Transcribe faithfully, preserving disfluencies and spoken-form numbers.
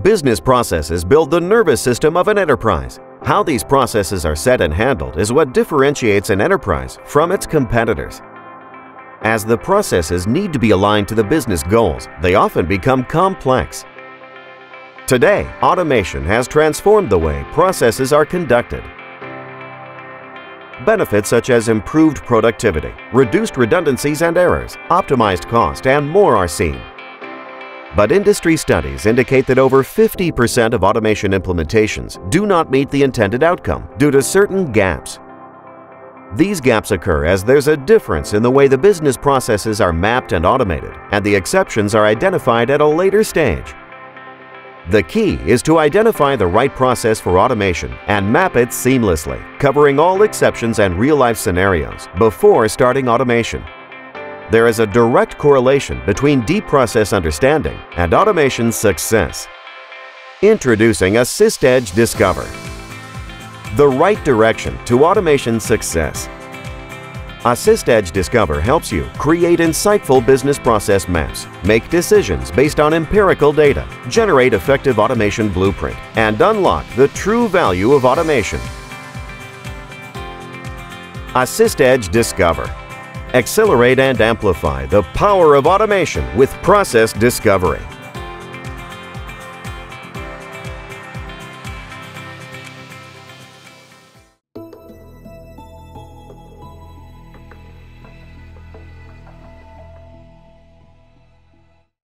Business processes build the nervous system of an enterprise. How these processes are set and handled is what differentiates an enterprise from its competitors. As the processes need to be aligned to the business goals, they often become complex. Today, automation has transformed the way processes are conducted. Benefits such as improved productivity, reduced redundancies and errors, optimized cost, and more are seen. But industry studies indicate that over fifty percent of automation implementations do not meet the intended outcome due to certain gaps. These gaps occur as there's a difference in the way the business processes are mapped and automated, and the exceptions are identified at a later stage. The key is to identify the right process for automation and map it seamlessly, covering all exceptions and real-life scenarios before starting automation. There is a direct correlation between deep process understanding and automation success. Introducing AssistEdge Discover, the right direction to automation success. AssistEdge Discover helps you create insightful business process maps, make decisions based on empirical data, generate effective automation blueprint, and unlock the true value of automation. AssistEdge Discover. Accelerate and amplify the power of automation with process discovery.